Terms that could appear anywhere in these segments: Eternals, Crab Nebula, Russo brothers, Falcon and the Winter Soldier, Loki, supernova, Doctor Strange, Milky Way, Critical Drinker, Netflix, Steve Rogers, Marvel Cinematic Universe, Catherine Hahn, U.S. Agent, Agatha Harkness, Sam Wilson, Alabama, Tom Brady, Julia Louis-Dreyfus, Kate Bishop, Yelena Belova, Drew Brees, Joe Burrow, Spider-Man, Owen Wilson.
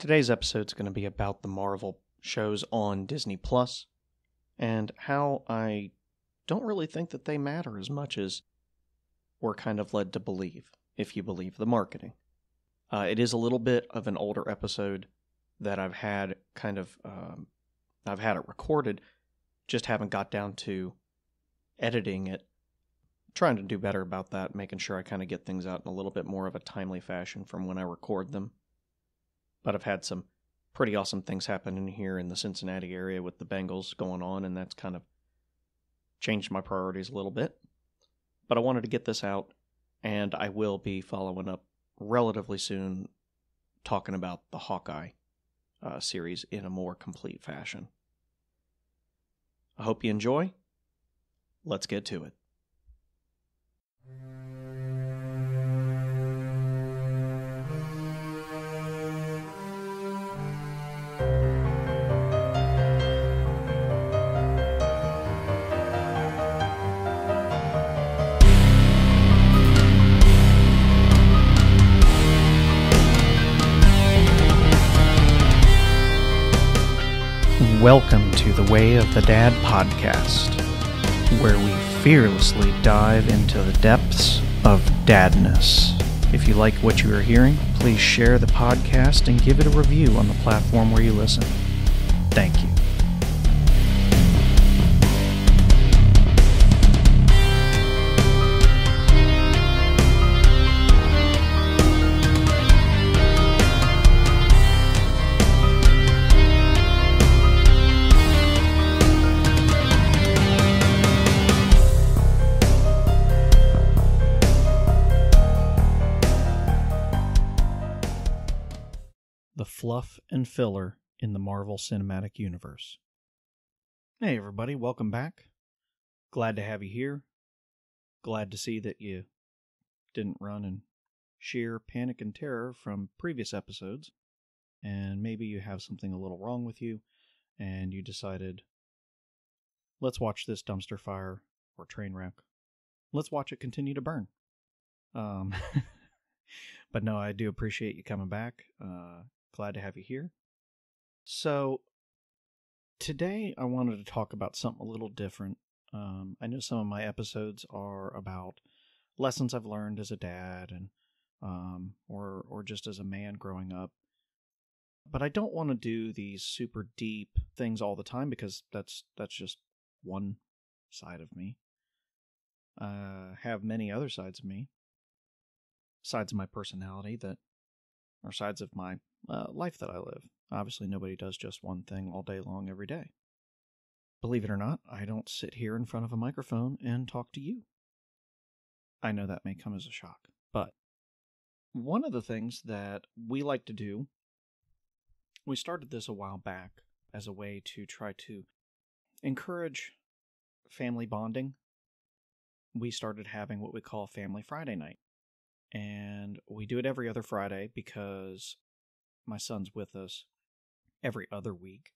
Today's episode's going to be about the Marvel shows on Disney Plus, and how I don't really think that they matter as much as we're kind of led to believe, if you believe the marketing. It is a little bit of an older episode that I've had kind of, I've had it recorded, just haven't got down to editing it. Trying to do better about that, making sure I kind of get things out in a little bit more of a timely fashion from when I record them. But I've had some pretty awesome things happening here in the Cincinnati area with the Bengals going on, and that's kind of changed my priorities a little bit. But I wanted to get this out, and I will be following up relatively soon talking about the Hawkeye series in a more complete fashion. I hope you enjoy. Let's get to it. Welcome to the Way of the Dad podcast, where we fearlessly dive into the depths of dadness. If you like what you are hearing, please share the podcast and give it a review on the platform where you listen. Thank you. Fluff and filler in the Marvel Cinematic Universe. Hey everybody, welcome back. Glad to have you here. Glad to see that you didn't run in sheer panic and terror from previous episodes, and maybe you have something a little wrong with you, and you decided, let's watch this dumpster fire or train wreck. Let's watch it continue to burn. But no, I do appreciate you coming back. Glad to have you here. So, today I wanted to talk about something a little different. I know some of my episodes are about lessons I've learned as a dad and or just as a man growing up. But I don't want to do these super deep things all the time because that's just one side of me. I have many other sides of me. Sides of my personality that are sides of my life that I live. Obviously, nobody does just one thing all day long every day. Believe it or not, I don't sit here in front of a microphone and talk to you. I know that may come as a shock, but one of the things that we like to do, we started this a while back as a way to try to encourage family bonding. We started having what we call Family Friday Night, and we do it every other Friday because my son's with us every other week,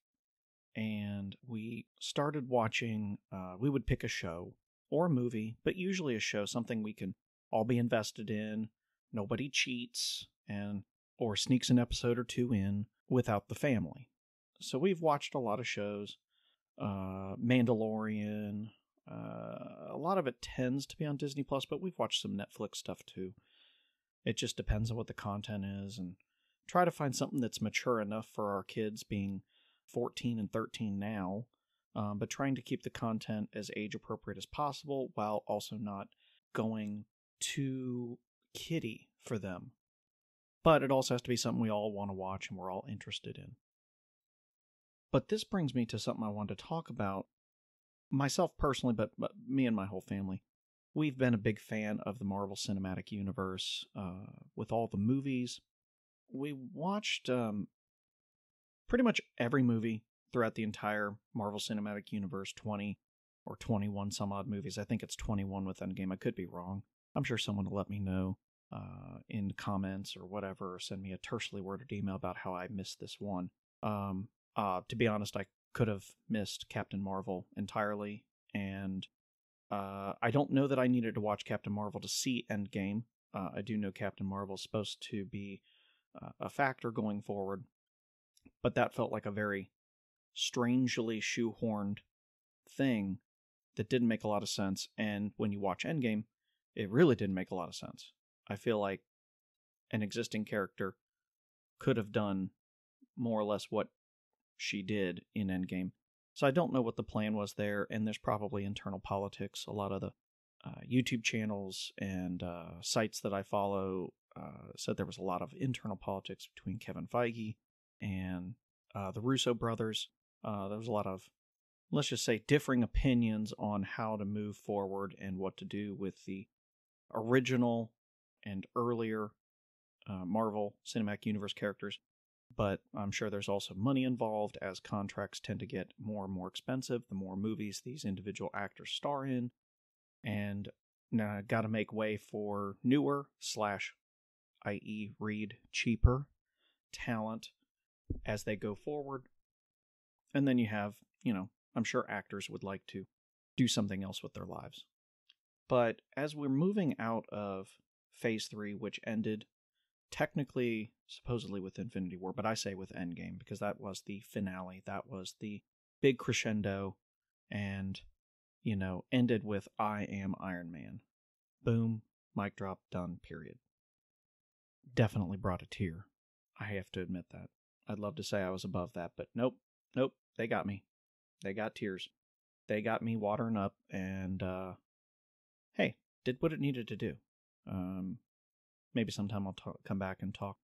and we started watching, we would pick a show or a movie, but usually a show, something we can all be invested in, nobody cheats, and or sneaks an episode or two in without the family. So we've watched a lot of shows, Mandalorian, a lot of it tends to be on Disney Plus, but we've watched some Netflix stuff too. It just depends on what the content is, and try to find something that's mature enough for our kids, being 14 and 13 now, but trying to keep the content as age-appropriate as possible while also not going too kiddie for them. But it also has to be something we all want to watch and we're all interested in. But this brings me to something I wanted to talk about, myself personally, but me and my whole family. We've been a big fan of the Marvel Cinematic Universe with all the movies. We watched pretty much every movie throughout the entire Marvel Cinematic Universe, 20 or 21 some odd movies. I think it's 21 with Endgame. I could be wrong. I'm sure someone will let me know in comments or whatever, or send me a tersely worded email about how I missed this one. To be honest, I could have missed Captain Marvel entirely, and I don't know that I needed to watch Captain Marvel to see Endgame. I do know Captain Marvel is supposed to be a factor going forward, But that felt like a very strangely shoehorned thing that didn't make a lot of sense. And when you watch Endgame, it really didn't make a lot of sense. I feel like an existing character could have done more or less what she did in Endgame. So I don't know what the plan was there, and there's probably internal politics. A lot of the YouTube channels and sites that I follow said there was a lot of internal politics between Kevin Feige and the Russo brothers. There was a lot of, let's just say, differing opinions on how to move forward and what to do with the original and earlier Marvel Cinematic Universe characters. But I'm sure there's also money involved, as contracts tend to get more and more expensive the more movies these individual actors star in. And now got to make way for newer / i.e. read cheaper talent as they go forward. And then you have, you know, I'm sure actors would like to do something else with their lives. But as we're moving out of Phase 3, which ended technically, supposedly with Infinity War, but I say with Endgame, because that was the finale, that was the big crescendo, and, you know, ended with, I am Iron Man. Boom, mic drop, done, period. Definitely brought a tear. I have to admit that. I'd love to say I was above that, but nope, they got me. They got tears. They got me watering up, and, hey, did what it needed to do. Maybe sometime I'll come back and talk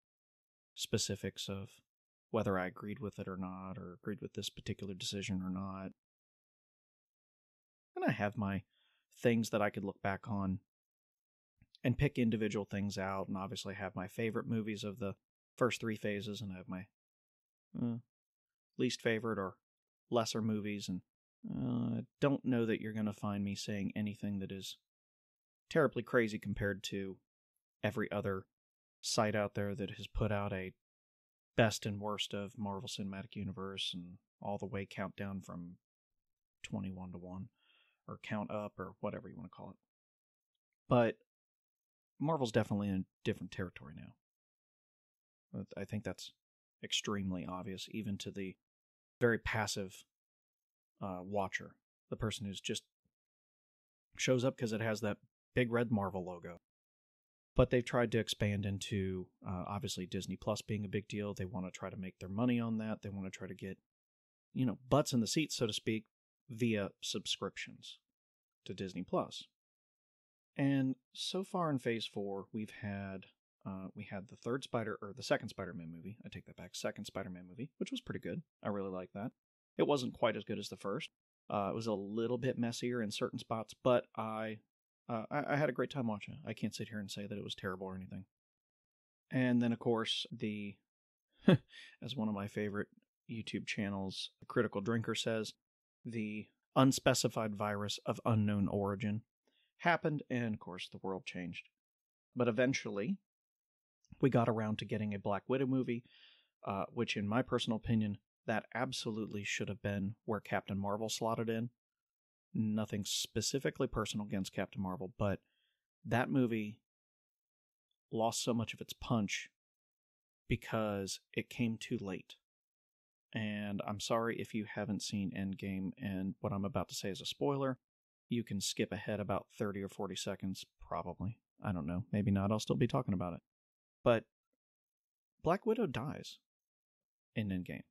specifics of whether I agreed with it or not, or agreed with this particular decision or not. And I have my things that I could look back on and pick individual things out, and obviously have my favorite movies of the first three phases, and I have my least favorite or lesser movies, and I don't know that you're going to find me saying anything that is terribly crazy compared to every other site out there that has put out a best and worst of Marvel Cinematic Universe and all the way countdown from 21 to 1, or count up, or whatever you want to call it. But Marvel's definitely in a different territory now. I think that's extremely obvious, even to the very passive watcher, the person who's just shows up because it has that big red Marvel logo. But they've tried to expand into, obviously, Disney Plus being a big deal. They want to try to make their money on that. They want to try to get, you know, butts in the seats, so to speak, via subscriptions to Disney Plus. And so far in Phase 4, we've had the second Spider-Man movie. I take that back. Second Spider-Man movie, which was pretty good. I really liked that. It wasn't quite as good as the first. It was a little bit messier in certain spots, but I had a great time watching it. I can't sit here and say that it was terrible or anything. And then, of course, as one of my favorite YouTube channels, The Critical Drinker, says, the unspecified virus of unknown origin happened, and, of course, the world changed. But eventually, we got around to getting a Black Widow movie, which, in my personal opinion, that absolutely should have been where Captain Marvel slotted in. Nothing specifically personal against Captain Marvel, but that movie lost so much of its punch because it came too late. And I'm sorry if you haven't seen Endgame, and what I'm about to say is a spoiler. You can skip ahead about 30 or 40 seconds, probably. I don't know. Maybe not. I'll still be talking about it. But Black Widow dies in Endgame.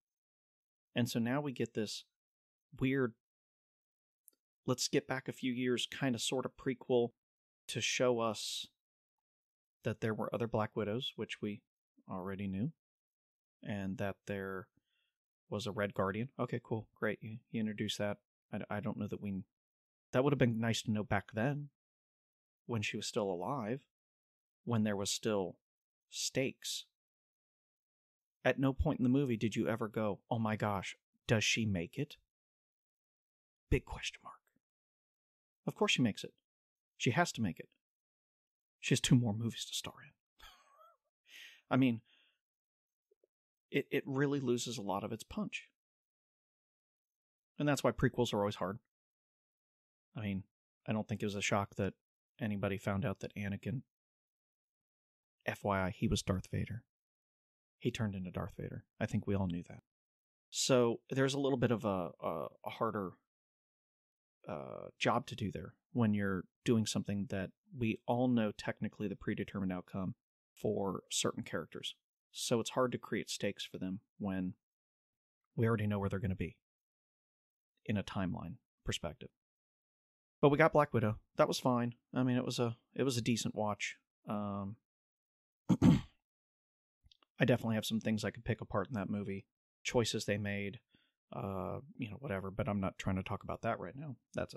And so now we get this weird, let's skip back a few years, kind of sort of prequel to show us that there were other Black Widows, which we already knew, and that there was a Red Guardian. Okay, cool. Great. You introduced that. I don't know that we... That would have been nice to know back then, when she was still alive, when there was still stakes. At no point in the movie did you ever go, oh my gosh, does she make it? Big question mark. Of course she makes it. She has to make it. She has two more movies to star in. I mean, it really loses a lot of its punch. And that's why prequels are always hard. I mean, I don't think it was a shock that anybody found out that Anakin, FYI, he was Darth Vader. He turned into Darth Vader. I think we all knew that. So there's a little bit of a harder job to do there when you're doing something that we all know technically the predetermined outcome for certain characters. So it's hard to create stakes for them when we already know where they're going to be in a timeline perspective. But we got Black Widow. That was fine. I mean, it was a decent watch. I definitely have some things I could pick apart in that movie, choices they made, whatever. But I'm not trying to talk about that right now. That's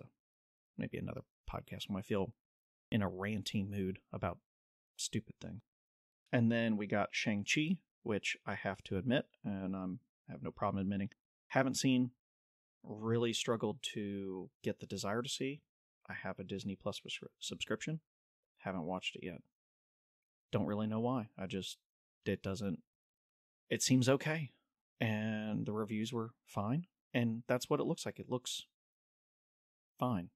maybe another podcast when I feel in a ranty mood about stupid things. And then we got Shang-Chi, which I have to admit, and I have no problem admitting, haven't seen, really struggled to get the desire to see. I have a Disney Plus subscription, haven't watched it yet. Don't really know why. It seems okay. And the reviews were fine. And that's what it looks like. It looks fine.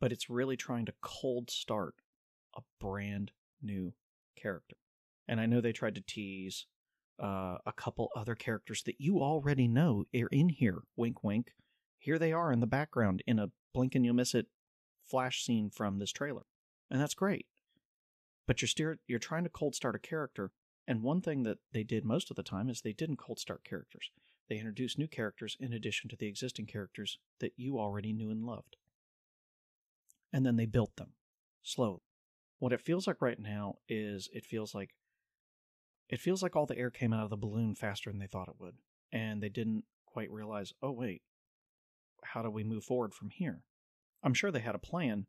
But it's really trying to cold start a brand new character. And I know they tried to tease a couple other characters that you already know are in here. Wink, wink. Here they are in the background in a blink and you'll miss it flash scene from this trailer. And that's great. But you're trying to cold start a character, and one thing that they did most of the time is they didn't cold start characters. They introduced new characters in addition to the existing characters that you already knew and loved. And then they built them, slowly. What it feels like right now is it feels like all the air came out of the balloon faster than they thought it would, and they didn't quite realize, oh wait, how do we move forward from here? I'm sure they had a plan,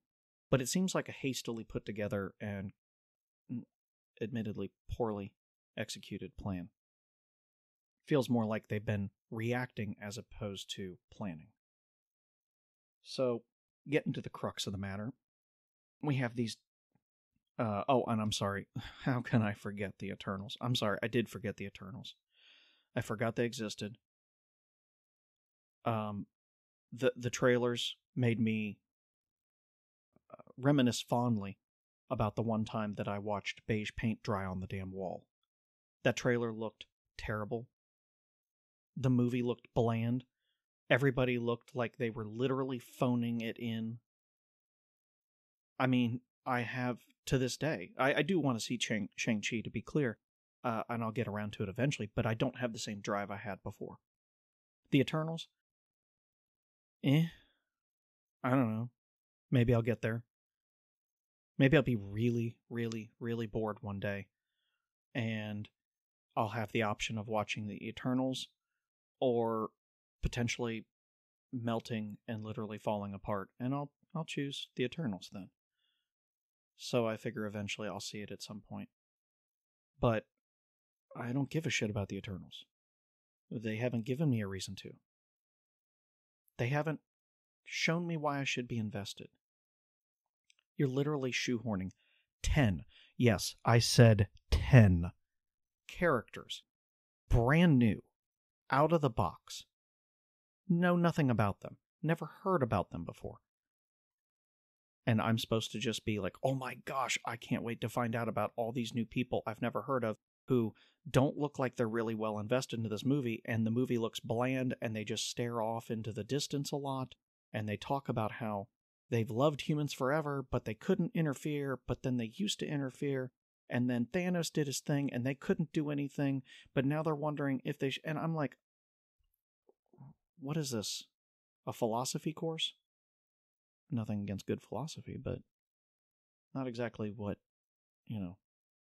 but it seems like a hastily put together and admittedly poorly executed plan. Feels more like they've been reacting as opposed to planning. So, getting to the crux of the matter, we have these... and I'm sorry, how can I forget the Eternals? I'm sorry, I did forget the Eternals. I forgot they existed. The trailers made me reminisce fondly about the one time that I watched beige paint dry on the damn wall. That trailer looked terrible. The movie looked bland. Everybody looked like they were literally phoning it in. I mean, I have, to this day, I do want to see Shang-Chi, to be clear, and I'll get around to it eventually, but I don't have the same drive I had before. The Eternals? I don't know. Maybe I'll get there. Maybe I'll be really, really, really bored one day, and I'll have the option of watching the Eternals or potentially melting and literally falling apart, and I'll choose the Eternals then. So I figure eventually I'll see it at some point. But I don't give a shit about the Eternals. They haven't given me a reason to. They haven't shown me why I should be invested. You're literally shoehorning 10. Yes, I said 10 characters. Brand new. Out of the box. Know nothing about them. Never heard about them before. And I'm supposed to just be like, oh my gosh, I can't wait to find out about all these new people I've never heard of who don't look like they're really well invested into this movie, and the movie looks bland, and they just stare off into the distance a lot, and they talk about how they've loved humans forever, but they couldn't interfere, but then they used to interfere, and then Thanos did his thing, and they couldn't do anything, but now they're wondering if they... And I'm like, what is this? A philosophy course? Nothing against good philosophy, but not exactly what,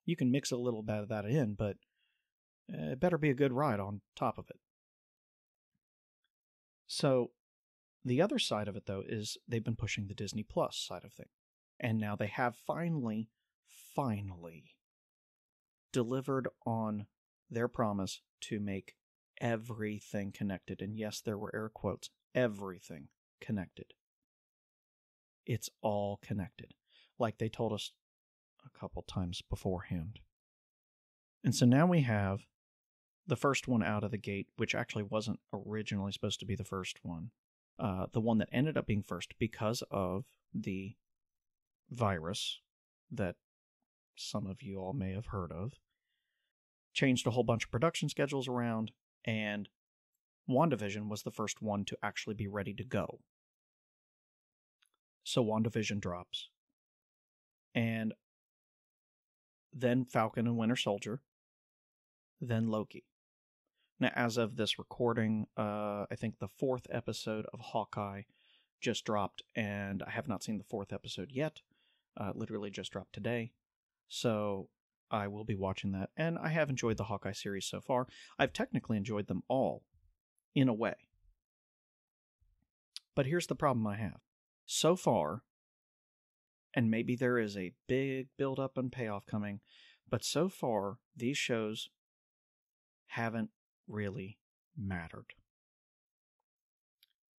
you can mix a little bit of that in, but it better be a good ride on top of it. So... the other side of it, though, is they've been pushing the Disney Plus side of things. And now they have finally delivered on their promise to make everything connected. And yes, there were air quotes. Everything connected. It's all connected. Like they told us a couple times beforehand. And so now we have the first one out of the gate, which actually wasn't originally supposed to be the first one. The one that ended up being first because of the virus that some of you all may have heard of, changed a whole bunch of production schedules around, and WandaVision was the first one to actually be ready to go. So WandaVision drops. And then Falcon and Winter Soldier. Then Loki. Now, as of this recording, I think the fourth episode of Hawkeye just dropped, and I have not seen the fourth episode yet. Literally just dropped today. So I will be watching that, and I have enjoyed the Hawkeye series so far. I've technically enjoyed them all, in a way. But here's the problem I have. So far, and maybe there is a big build-up and payoff coming, but so far, these shows haven't really mattered.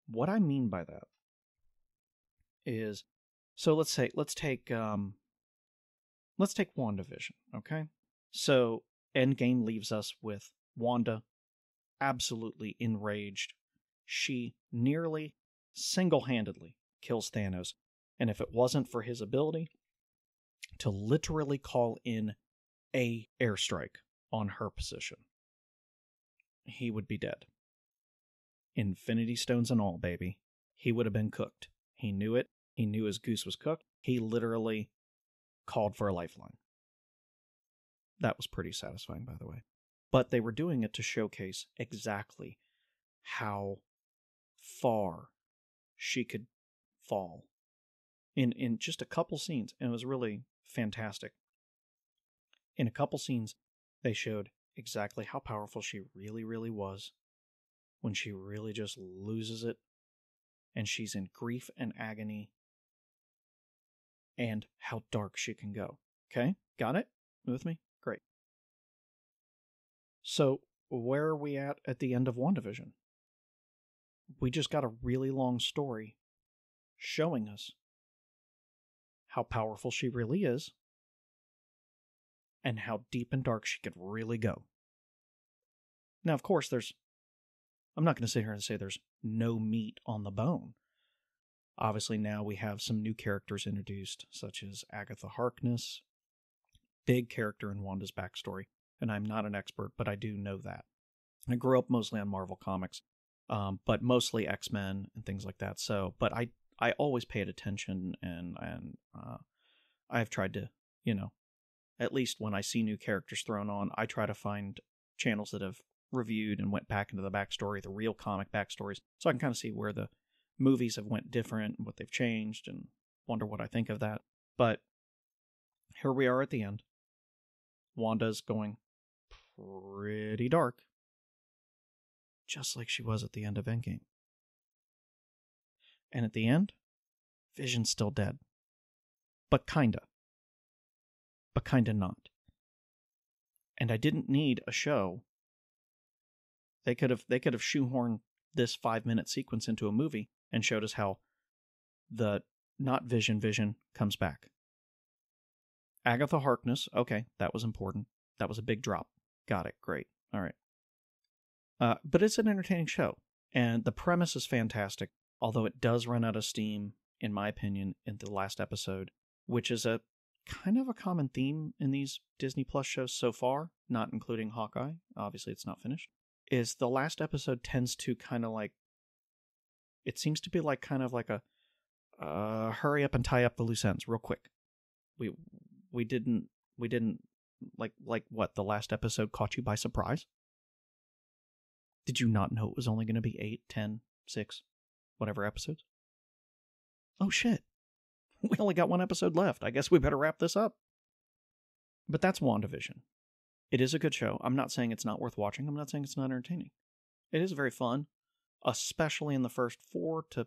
What I mean by that is, so let's take WandaVision, okay? So Endgame leaves us with Wanda absolutely enraged. She nearly single-handedly kills Thanos, and if it wasn't for his ability to literally call in a airstrike on her position, he would be dead. Infinity Stones and all, baby. He would have been cooked. He knew it. He knew his goose was cooked. He literally called for a lifeline. That was pretty satisfying, by the way. But they were doing it to showcase exactly how far she could fall in just a couple scenes, and it was really fantastic. In a couple scenes, they showed exactly how powerful she really, really was when she really just loses it, and she's in grief and agony, and how dark she can go. Okay? Got it? You with me? Great. So, where are we at the end of WandaVision? We just got a really long story showing us how powerful she really is and how deep and dark she could really go. Now, of course, I'm not going to sit here and say there's no meat on the bone. Obviously, now we have some new characters introduced, such as Agatha Harkness, big character in Wanda's backstory, and I'm not an expert, but I do know that. I grew up mostly on Marvel Comics, but mostly X-Men and things like that. So, but I always paid attention, and I've tried to, at least when I see new characters thrown on, I try to find channels that have reviewed and went back into the backstory, the real comic backstories, so I can kind of see where the movies have went different and what they've changed, and wonder what I think of that. But here we are at the end. Wanda's going pretty dark, just like she was at the end of Endgame. And at the end, Vision's still dead. But kinda not. And I didn't need a show. They could have shoehorned this 5-minute sequence into a movie and showed us how the not Vision comes back. Agatha Harkness, okay, that was important. That was a big drop. Got it. Great. All right. But it's an entertaining show, and the premise is fantastic, although it does run out of steam, in my opinion, in the last episode, which is a kind of a common theme in these Disney Plus shows so far, not including Hawkeye, obviously it's not finished, is the last episode tends to kind of like, it seems to be like kind of like a hurry up and tie up the loose ends real quick. We didn't like what, the last episode caught you by surprise? Did you not know it was only going to be 8, 10, 6, whatever episodes? Oh shit. We only got one episode left. I guess we better wrap this up. But that's WandaVision. It is a good show. I'm not saying it's not worth watching. I'm not saying it's not entertaining. It is very fun, especially in the first 4 to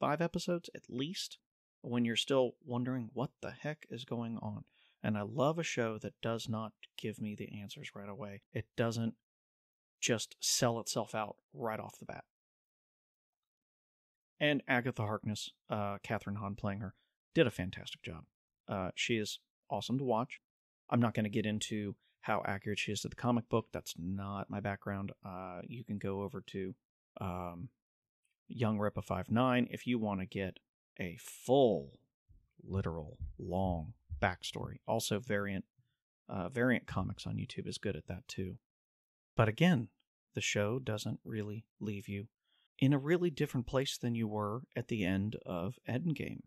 5 episodes, at least, when you're still wondering what the heck is going on. And I love a show that does not give me the answers right away. It doesn't just sell itself out right off the bat. And Agatha Harkness, Catherine Hahn playing her, did a fantastic job. She is awesome to watch. I'm not going to get into how accurate she is to the comic book. That's not my background. You can go over to YouRipa59 if you want to get a full, literal, long backstory. Also, Variant Comics on YouTube is good at that too. But again, the show doesn't really leave you in a really different place than you were at the end of Endgame.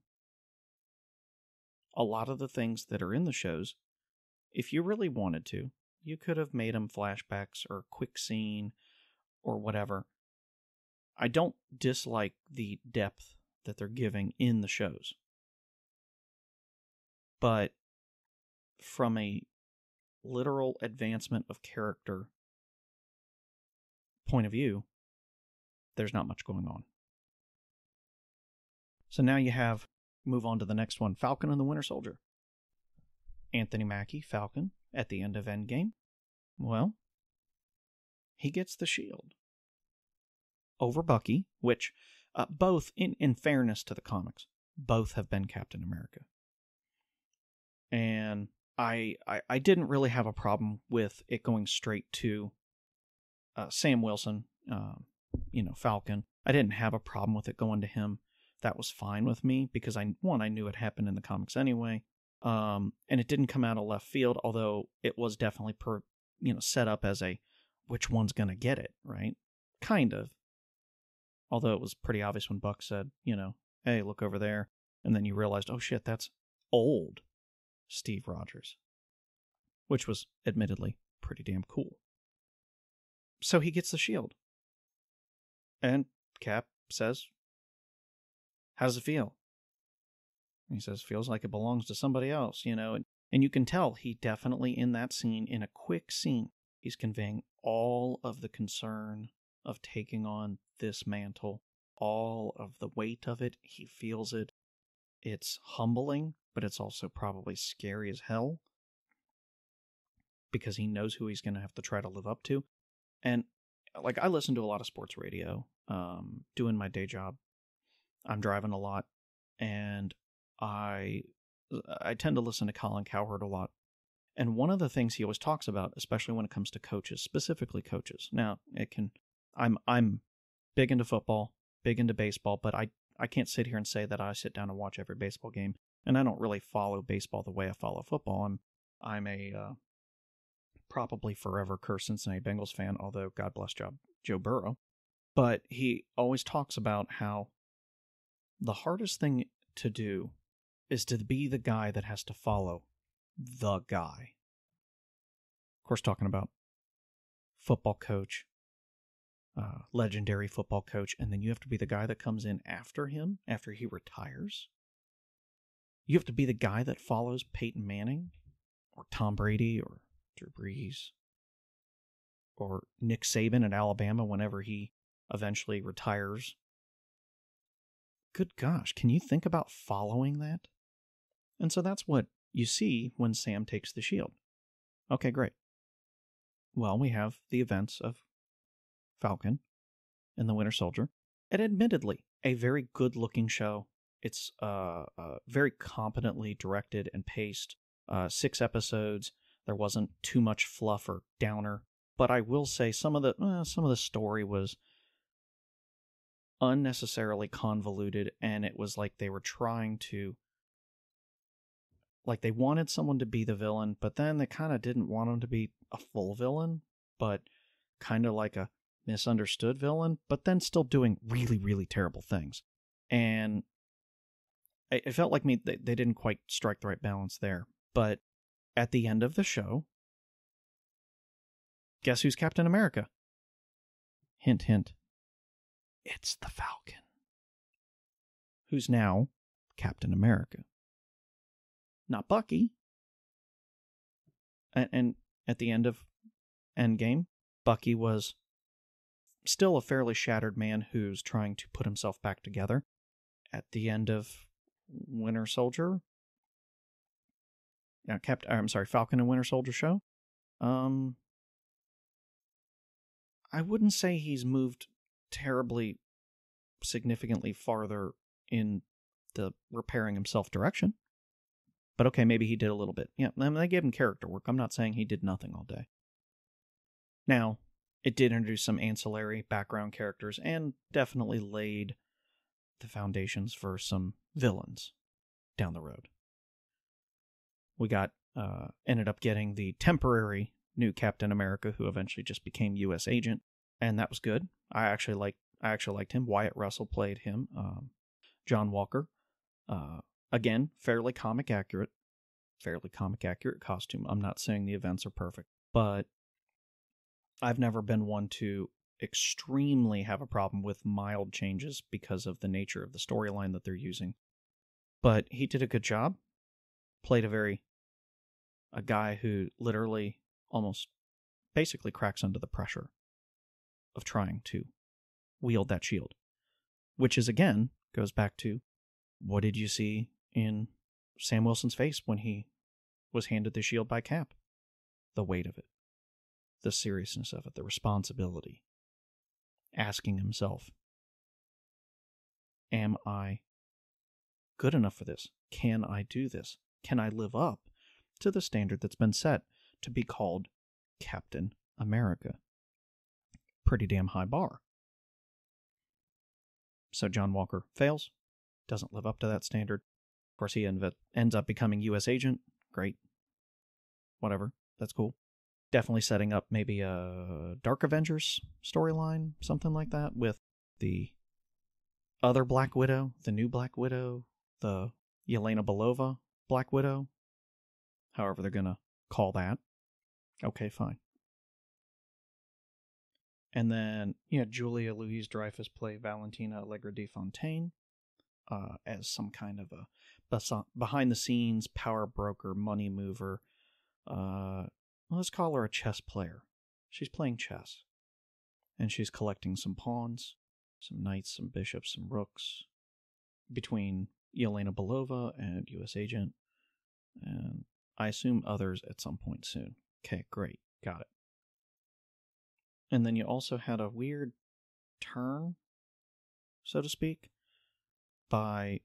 A lot of the things that are in the shows, if you really wanted to, you could have made them flashbacks or a quick scene or whatever. I don't dislike the depth that they're giving in the shows. But from a literal advancement of character point of view, there's not much going on. So now you have, move on to the next one, Falcon and the Winter Soldier. Anthony Mackie, Falcon, at the end of Endgame, well, he gets the shield over Bucky, which both, in fairness to the comics, both have been Captain America. And I didn't really have a problem with it going straight to Sam Wilson, Falcon. I didn't have a problem with it going to him. That was fine with me because, I knew it happened in the comics anyway. And it didn't come out of left field, although it was definitely set up as a, which one's going to get it, right? Kind of. Although it was pretty obvious when Buck said, hey, look over there. And then you realized, oh shit, that's old Steve Rogers, which was admittedly pretty damn cool. So he gets the shield. And Cap says, how's it feel? And he says, feels like it belongs to somebody else, And you can tell he definitely, in that scene, in a quick scene, he's conveying all of the concern of taking on this mantle, all of the weight of it. He feels it. It's humbling, but it's also probably scary as hell because he knows who he's going to have to try to live up to. And, I listen to a lot of sports radio, doing my day job. I'm driving a lot, and I tend to listen to Colin Cowherd a lot. And one of the things he always talks about, especially when it comes to coaches, specifically coaches. Now, I'm big into football, big into baseball, but I can't sit here and say that I sit down and watch every baseball game. And I don't really follow baseball the way I follow football. I'm a probably forever cursed Cincinnati Bengals fan, although God bless Joe Burrow. But he always talks about how the hardest thing to do is to be the guy that has to follow the guy. Of course, talking about football coach, legendary football coach, and then you have to be the guy that comes in after him, after he retires. You have to be the guy that follows Peyton Manning or Tom Brady or Drew Brees or Nick Saban at Alabama whenever he eventually retires. Good gosh, can you think about following that? And so that's what you see when Sam takes the shield. Okay, great. Well, we have the events of Falcon and the Winter Soldier, and admittedly, a very good-looking show. It's very competently directed and paced. 6 episodes. There wasn't too much fluff or downer, but I will say some of the story was unnecessarily convoluted, and it was like they were trying to, like, they wanted someone to be the villain, but then they kind of didn't want him to be a full villain, but kind of like a misunderstood villain, but then still doing really, really terrible things. And it felt like they didn't quite strike the right balance there. But at the end of the show, guess who's Captain America? Hint, hint. It's the Falcon, who's now Captain America. Not Bucky. And at the end of Endgame, Bucky was still a fairly shattered man who's trying to put himself back together. At the end of Winter Soldier, Falcon and Winter Soldier show, I wouldn't say he's moved terribly significantly farther in the repairing himself direction. But okay, maybe he did a little bit. Yeah, I mean, they gave him character work. I'm not saying he did nothing all day. Now, it did introduce some ancillary background characters and definitely laid the foundations for some villains down the road. We ended up getting the temporary new Captain America, who eventually just became U.S. Agent, and that was good. I actually liked him. Wyatt Russell played him, John Walker. Again, fairly comic accurate costume. I'm not saying the events are perfect, but I've never been one to extremely have a problem with mild changes because of the nature of the storyline that they're using. But he did a good job. Played a guy who literally almost basically cracks under the pressure of trying to wield that shield, which is, again, goes back to what did you see in Sam Wilson's face when he was handed the shield by Cap? The weight of it, the seriousness of it, the responsibility, asking himself, am I good enough for this? Can I do this? Can I live up to the standard that's been set to be called Captain America? Pretty damn high bar. So John Walker fails, doesn't live up to that standard. Of course, he ends up becoming U.S. Agent. Great. Whatever. That's cool. Definitely setting up maybe a Dark Avengers storyline, something like that, with the other Black Widow, the new Black Widow, the Yelena Belova Black Widow, however they're going to call that. Okay, fine. And then, Julia Louis-Dreyfus played Valentina Allegra de Fontaine as some kind of a behind-the-scenes power broker, money mover. Let's call her a chess player. She's playing chess, and she's collecting some pawns, some knights, some bishops, some rooks, between Yelena Belova and U.S. Agent, and I assume others at some point soon. Okay, great. Got it. And then you also had a weird turn, so to speak, by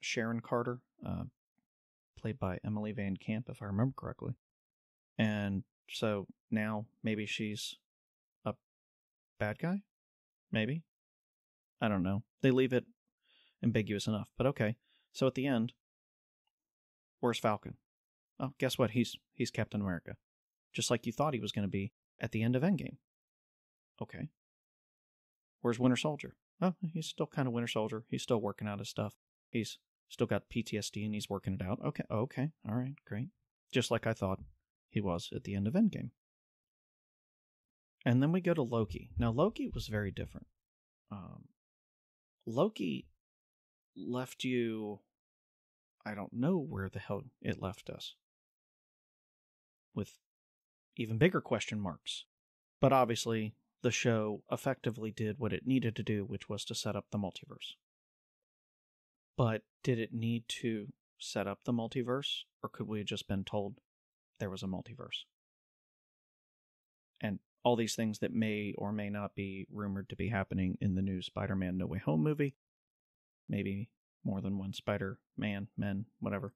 Sharon Carter, played by Emily Van Camp, if I remember correctly. And so now maybe she's a bad guy? Maybe? I don't know. They leave it ambiguous enough, but okay. So at the end, where's Falcon? Oh, guess what? He's Captain America. Just like you thought he was going to be at the end of Endgame. Okay. Where's Winter Soldier? Oh, he's still kind of Winter Soldier. He's still working out his stuff. He's still got PTSD and he's working it out. Okay. All right, great. Just like I thought he was at the end of Endgame. And then we go to Loki. Now, Loki was very different. Loki left you... I don't know where the hell it left us, with even bigger question marks. But obviously, the show effectively did what it needed to do, which was to set up the multiverse. But did it need to set up the multiverse, or could we have just been told there was a multiverse? And all these things that may or may not be rumored to be happening in the new Spider-Man No Way Home movie, maybe... more than one Spider-Man, men, whatever.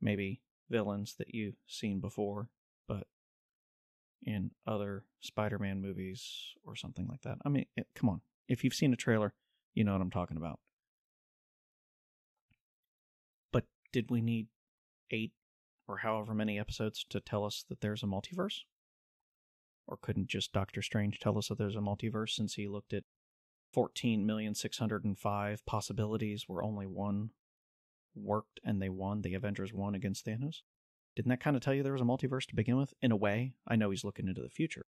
Maybe villains that you've seen before, but in other Spider-Man movies or something like that. I mean, come on. If you've seen a trailer, you know what I'm talking about. But did we need 8 or however many episodes to tell us that there's a multiverse? Or couldn't just Doctor Strange tell us that there's a multiverse, since he looked at 14,605,000 possibilities where only one worked and they won. The Avengers won against Thanos. Didn't that kind of tell you there was a multiverse to begin with? In a way, I know he's looking into the future,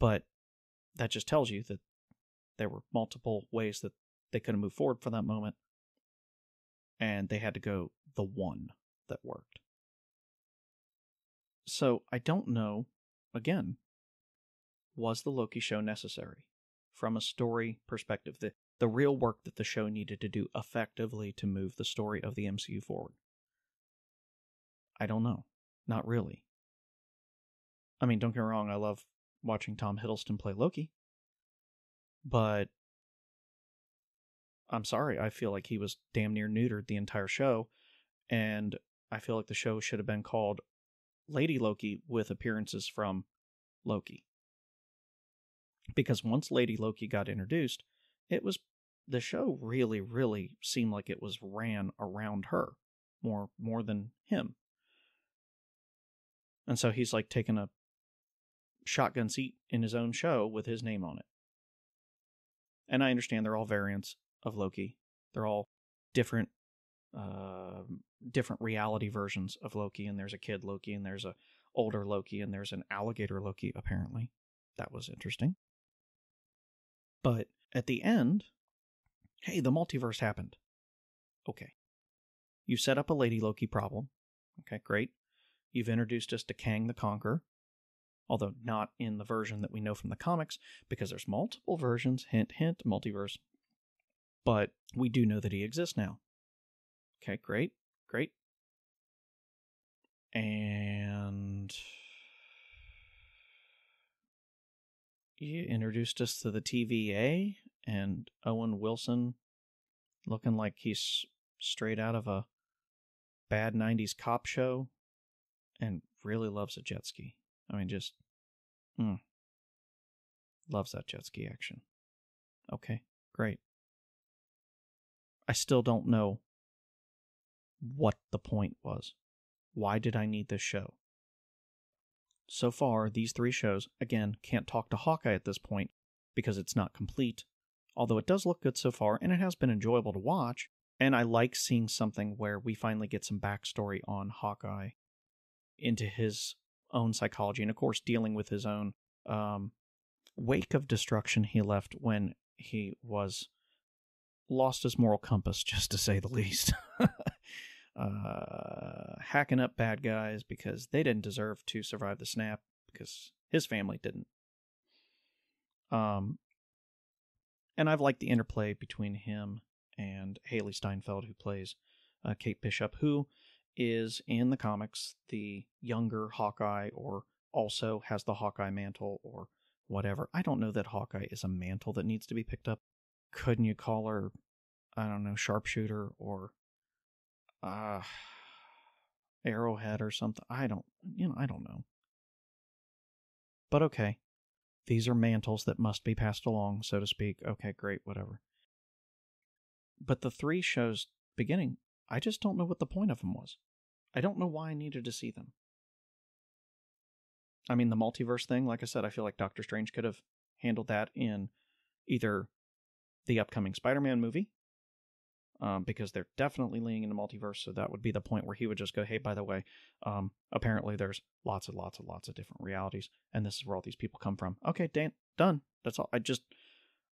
but that just tells you that there were multiple ways that they could have moved forward for that moment, and they had to go the one that worked. So I don't know, again, was the Loki show necessary? From a story perspective, the real work that the show needed to do effectively to move the story of the MCU forward? I don't know. Not really. I mean, don't get me wrong, I love watching Tom Hiddleston play Loki, but I'm sorry, I feel like he was damn near neutered the entire show, and I feel like the show should have been called Lady Loki with appearances from Loki. Because once Lady Loki got introduced, the show really, really seemed like it was ran around her more than him. And so he's like taking a shotgun seat in his own show with his name on it. And I understand they're all variants of Loki. They're all different, different reality versions of Loki. And there's a kid Loki, and there's a older Loki, and there's an alligator Loki, apparently. That was interesting. But at the end, hey, the multiverse happened. Okay. You set up a Lady Loki problem. Okay, great. You've introduced us to Kang the Conqueror, although not in the version that we know from the comics, because there's multiple versions, hint, hint, multiverse. But we do know that he exists now. Okay, great, great. And you introduced us to the TVA and Owen Wilson looking like he's straight out of a bad 90s cop show and really loves a jet ski. I mean, just, loves that jet ski action. Okay, great. I still don't know what the point was. Why did I need this show? So far, these three shows, again, can't talk to Hawkeye at this point because it's not complete, although it does look good so far, and it has been enjoyable to watch, and I like seeing something where we finally get some backstory on Hawkeye into his own psychology, and of course dealing with his own wake of destruction he left when he was lost his moral compass, just to say the least. Hacking up bad guys because they didn't deserve to survive the snap because his family didn't. And I've liked the interplay between him and Haley Steinfeld, who plays Kate Bishop, who is in the comics the younger Hawkeye, or also has the Hawkeye mantle or whatever. I don't know that Hawkeye is a mantle that needs to be picked up. Couldn't you call her, I don't know, Sharpshooter or Arrowhead or something? I don't know. But okay, these are mantles that must be passed along, so to speak. Okay, great, whatever. But the three shows beginning, I just don't know what the point of them was. I don't know why I needed to see them. I mean, the multiverse thing, like I said, I feel like Doctor Strange could have handled that in either the upcoming Spider-Man movie, because they're definitely leaning into multiverse, so that would be the point where he would just go, hey, by the way, apparently there's lots and lots of different realities, and this is where all these people come from. Okay, done. That's all. I just,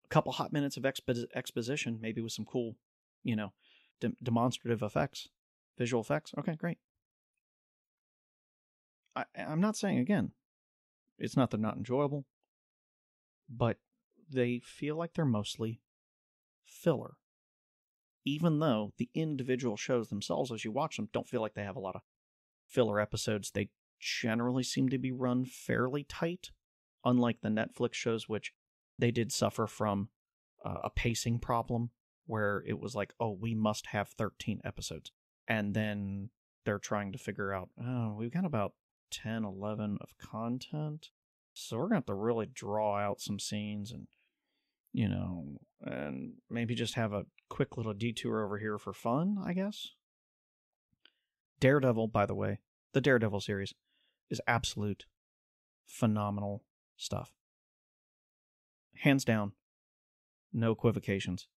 a couple hot minutes of exposition, maybe with some cool, demonstrative effects, visual effects. Okay, great. I'm not saying, again, it's not they're not enjoyable, but they feel like they're mostly filler, even though the individual shows themselves, as you watch them, don't feel like they have a lot of filler episodes. They generally seem to be run fairly tight, unlike the Netflix shows, which they did suffer from a pacing problem, where it was like, oh, we must have 13 episodes. And then they're trying to figure out, oh, we've got about 10, 11 of content, so we're going to have to really draw out some scenes and, and maybe just have a quick little detour over here for fun, I guess. Daredevil, by the way, the Daredevil series is absolute phenomenal stuff. Hands down, no equivocations.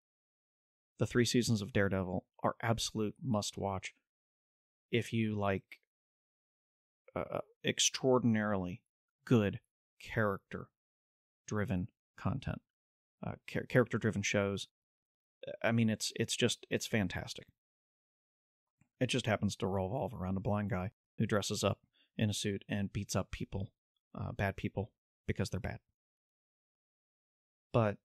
The 3 seasons of Daredevil are absolute must-watch if you like extraordinarily good character-driven content, character-driven shows. I mean, it's fantastic. It just happens to revolve around a blind guy who dresses up in a suit and beats up people, bad people, because they're bad. But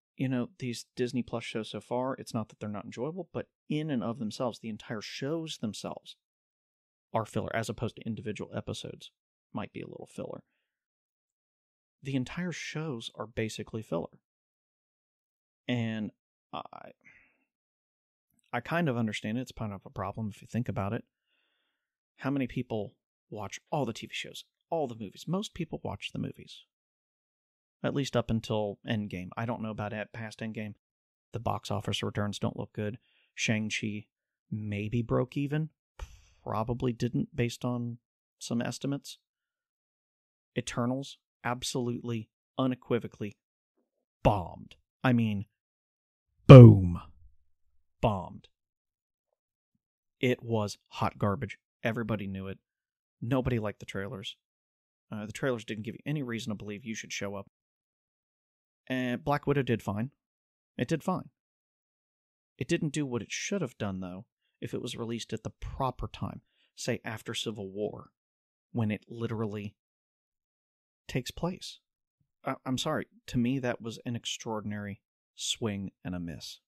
these Disney Plus shows so far, it's not that they're not enjoyable, but in and of themselves, the entire shows themselves are filler, as opposed to individual episodes might be a little filler. The entire shows are basically filler. And I kind of understand it. It's kind of a problem if you think about it. How many people watch all the TV shows, all the movies? Most people watch the movies, at least up until Endgame. I don't know about it past Endgame. The box office returns don't look good. Shang-Chi maybe broke even. Probably didn't, based on some estimates. Eternals absolutely, unequivocally bombed. I mean, boom. Bombed. It was hot garbage. Everybody knew it. Nobody liked the trailers. The trailers didn't give you any reason to believe you should show up. And Black Widow did fine. It did fine. It didn't do what it should have done, though, if it was released at the proper time, say after Civil War, when it literally takes place. I'm sorry. To me, that was an extraordinary swing and a miss.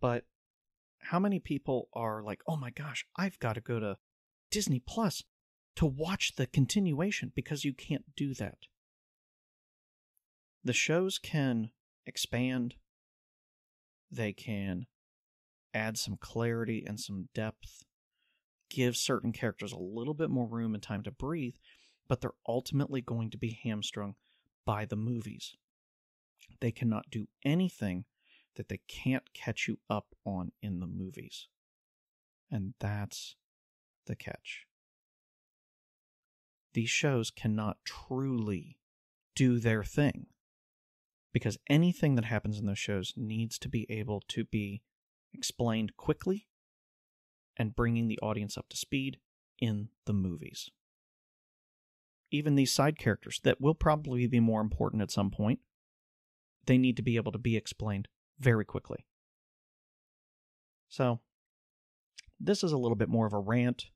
But how many people are like, oh my gosh, I've got to go to Disney Plus to watch the continuation? Because you can't do that. The shows can expand. They can add some clarity and some depth, give certain characters a little bit more room and time to breathe, but they're ultimately going to be hamstrung by the movies. They cannot do anything that they can't catch you up on in the movies. And that's the catch. These shows cannot truly do their thing, because anything that happens in those shows needs to be able to be explained quickly and bringing the audience up to speed in the movies. Even these side characters that will probably be more important at some point, they need to be able to be explained very quickly. So, this is a little bit more of a rant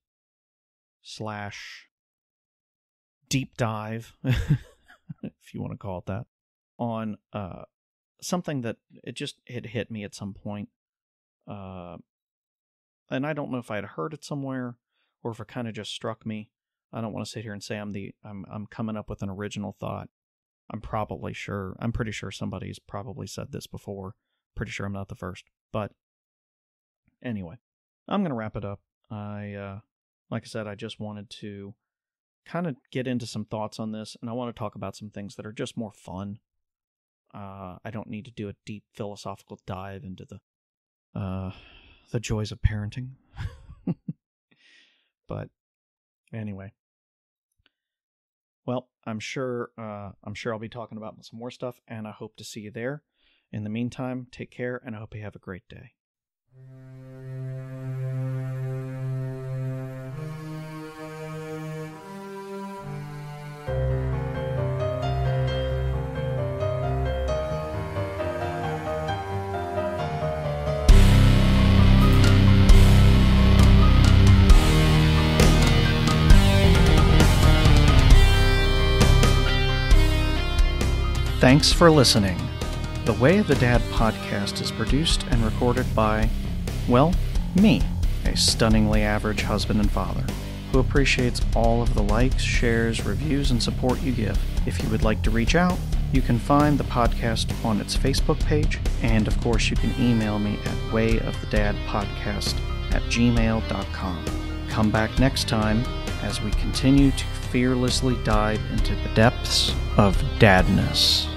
/ deep dive, if you want to call it that, on something that it hit me at some point. And I don't know if I had heard it somewhere or if it kind of just struck me. I don't want to sit here and say I'm coming up with an original thought. I'm pretty sure somebody's probably said this before. Pretty sure I'm not the first. But anyway, I'm going to wrap it up. Like I said, I just wanted to kind of get into some thoughts on this, and I want to talk about some things that are just more fun. I don't need to do a deep philosophical dive into the joys of parenting. But anyway, well, I'm sure I'll be talking about some more stuff, and I hope to see you there. In the meantime, take care, and I hope you have a great day. Thanks for listening. The Way of the Dad podcast is produced and recorded by, well, me, a stunningly average husband and father, who appreciates all of the likes, shares, reviews, and support you give. If you would like to reach out, you can find the podcast on its Facebook page, and of course you can email me at wayofthedadpodcast@gmail.com. Come back next time as we continue to fearlessly dive into the depths of dadness.